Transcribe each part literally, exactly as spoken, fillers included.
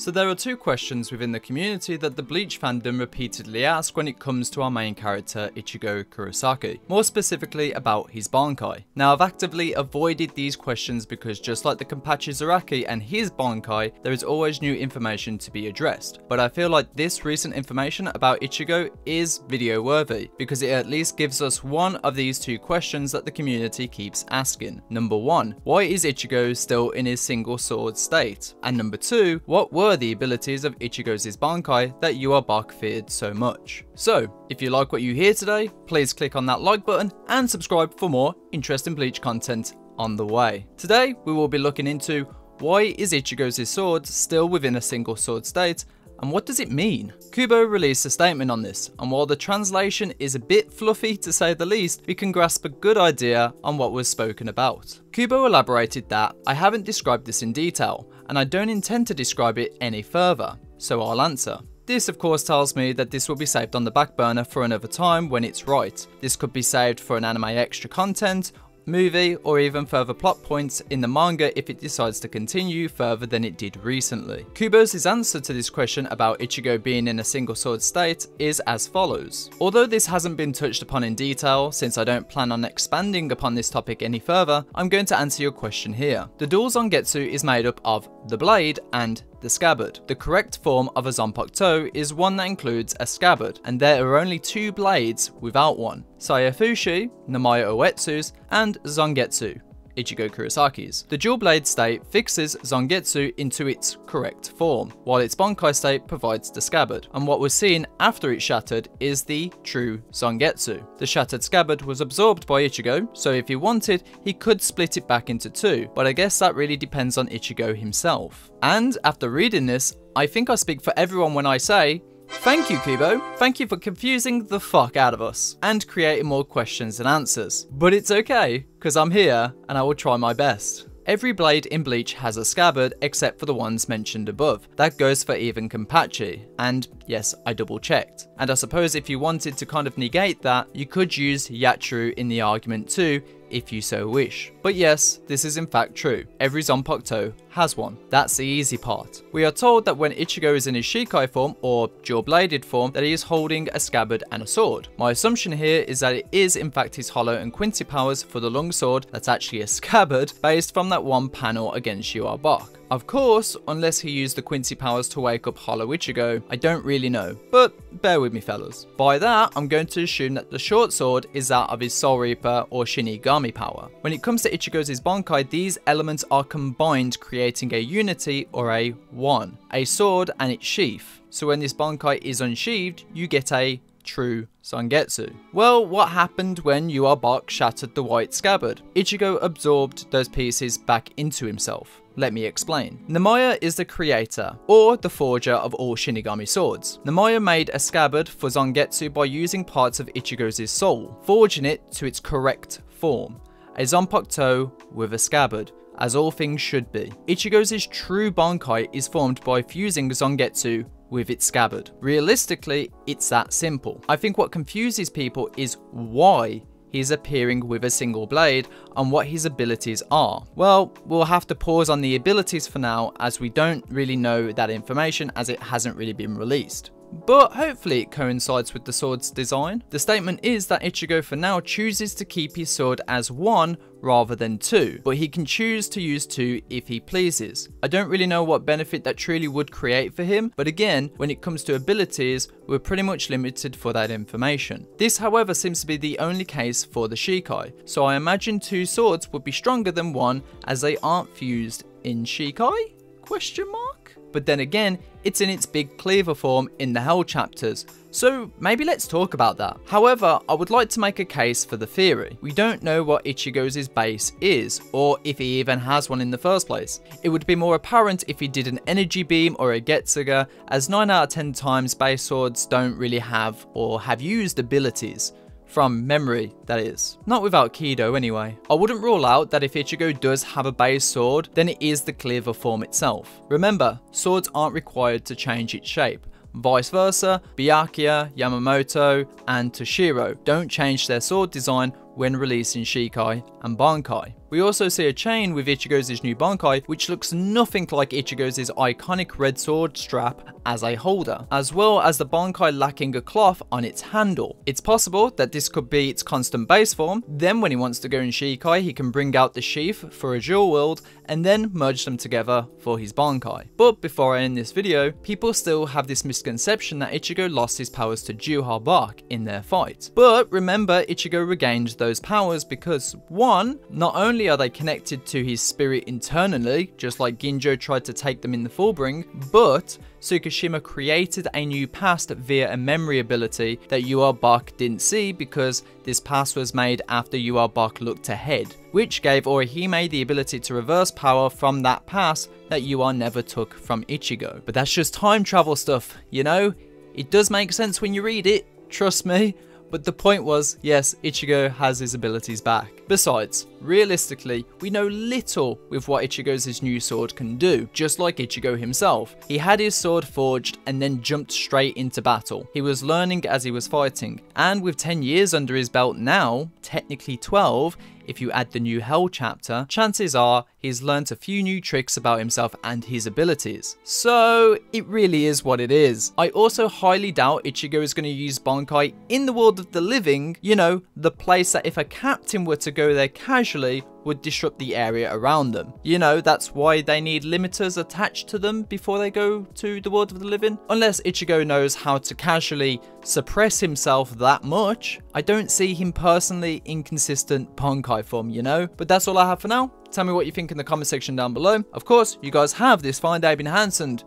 So there are two questions within the community that the Bleach fandom repeatedly ask when it comes to our main character Ichigo Kurosaki, more specifically about his Bankai. Now I've actively avoided these questions because just like the Kenpachi Zaraki and his Bankai, there is always new information to be addressed, but I feel like this recent information about Ichigo is video worthy, because it at least gives us one of these two questions that the community keeps asking. Number one, why is Ichigo still in his single sword state? And number two, what were the abilities of Ichigo's Bankai that Yhwach feared so much? So, if you like what you hear today, please click on that like button and subscribe for more interesting Bleach content on the way. Today, we will be looking into why is Ichigo's sword still within a single sword state, and what does it mean? Kubo released a statement on this, and while the translation is a bit fluffy to say the least, we can grasp a good idea on what was spoken about. Kubo elaborated that, "I haven't described this in detail, and I don't intend to describe it any further, so I'll answer." This of course tells me that this will be saved on the back burner for another time when it's right. This could be saved for an anime extra content, movie, or even further plot points in the manga if it decides to continue further than it did recently. Kubo's answer to this question about Ichigo being in a single sword state is as follows. "Although this hasn't been touched upon in detail, since I don't plan on expanding upon this topic any further, I'm going to answer your question here. The dual Zangetsu is made up of the blade and the scabbard. The correct form of a Zanpakuto is one that includes a scabbard, and there are only two blades without one. Sayafushi, Namiya Ōetsu's, and Zangetsu, Ichigo Kurosaki's. The dual blade state fixes Zangetsu into its correct form, while its Bankai state provides the scabbard, and what was seen after it shattered is the true Zangetsu. The shattered scabbard was absorbed by Ichigo, so if he wanted, he could split it back into two, but I guess that really depends on Ichigo himself." And after reading this, I think I speak for everyone when I say, thank you, Kubo. Thank you for confusing the fuck out of us and creating more questions than answers. But it's okay, because I'm here and I will try my best. Every blade in Bleach has a scabbard except for the ones mentioned above. That goes for even Kenpachi. And yes, I double checked. And I suppose if you wanted to kind of negate that, you could use Yachiru in the argument too, if you so wish. But yes, this is in fact true. Every Zanpakuto has one. That's the easy part. We are told that when Ichigo is in his Shikai form, or dual-bladed form, that he is holding a scabbard and a sword. My assumption here is that it is in fact his hollow and quincy powers for the long sword that's actually a scabbard, based from that one panel against Yhwach. Of course, unless he used the quincy powers to wake up hollow Ichigo, I don't really know, but bear with me fellas. By that, I'm going to assume that the short sword is that of his Soul Reaper or Shinigami power. When it comes to Ichigo's Bankai, these elements are combined, creating a unity or a one, a sword and its sheath. So when this Bankai is unsheathed, you get a true Zangetsu. Well, what happened when Yhwach shattered the white scabbard? Ichigo absorbed those pieces back into himself. Let me explain. Nimaiya is the creator, or the forger of all Shinigami swords. Nimaiya made a scabbard for Zangetsu by using parts of Ichigo's soul, forging it to its correct form, a Zanpakuto with a scabbard, as all things should be. Ichigo's true Bankai is formed by fusing Zangetsu with its scabbard. Realistically, it's that simple. I think what confuses people is why he's appearing with a single blade and what his abilities are. Well, we'll have to pause on the abilities for now, as we don't really know that information as it hasn't really been released. But hopefully it coincides with the sword's design. The statement is that Ichigo for now chooses to keep his sword as one rather than two, but he can choose to use two if he pleases. I don't really know what benefit that truly would create for him, but again, when it comes to abilities, we're pretty much limited for that information. This, however, seems to be the only case for the Shikai, so I imagine two swords would be stronger than one as they aren't fused in Shikai? Question mark? But then again, it's in its big cleaver form in the Hell chapters, so maybe let's talk about that. However, I would like to make a case for the theory. We don't know what Ichigo's base is, or if he even has one in the first place. It would be more apparent if he did an energy beam or a Getsuga, as nine out of ten times base swords don't really have or have used abilities. From memory, that is. Not without Kido, anyway. I wouldn't rule out that if Ichigo does have a base sword, then it is the cleaver form itself. Remember, swords aren't required to change its shape. Vice versa, Byakuya, Yamamoto, and Toshiro don't change their sword design when releasing Shikai and Bankai. We also see a chain with Ichigo's new Bankai, which looks nothing like Ichigo's iconic red sword strap as a holder, as well as the Bankai lacking a cloth on its handle. It's possible that this could be its constant base form, then when he wants to go in Shikai he can bring out the sheath for a dual wield and then merge them together for his Bankai. But before I end this video, people still have this misconception that Ichigo lost his powers to Yhwach in their fight. But remember, Ichigo regained those powers because one, not only are they connected to his spirit internally, just like Ginjo tried to take them in the Fullbring, but Tsukishima created a new past via a memory ability that Yhwach didn't see because this past was made after Yhwach looked ahead, which gave Orihime the ability to reverse power from that past that Yhwach never took from Ichigo. But that's just time travel stuff, you know? It does make sense when you read it, trust me. But the point was, yes, Ichigo has his abilities back. Besides, realistically, we know little with what Ichigo's new sword can do, just like Ichigo himself. He had his sword forged and then jumped straight into battle. He was learning as he was fighting, and with ten years under his belt now, technically twelve, if you add the new Hell chapter, chances are he's learnt a few new tricks about himself and his abilities. So it really is what it is. I also highly doubt Ichigo is going to use Bankai in the world of the living, you know, the place that if a captain were to go there casually, would disrupt the area around them. You know, that's why they need limiters attached to them before they go to the world of the living. Unless Ichigo knows how to casually suppress himself that much, I don't see him personally in consistent Bankai form, you know? But that's all I have for now. Tell me what you think in the comment section down below. Of course, you guys have this fine day been handsome.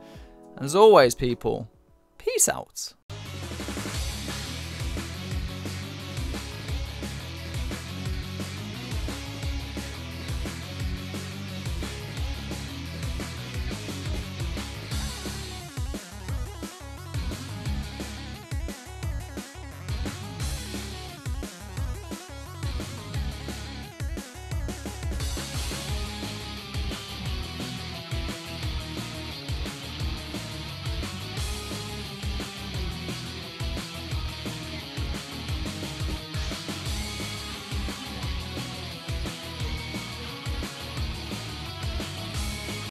And as always, people, peace out.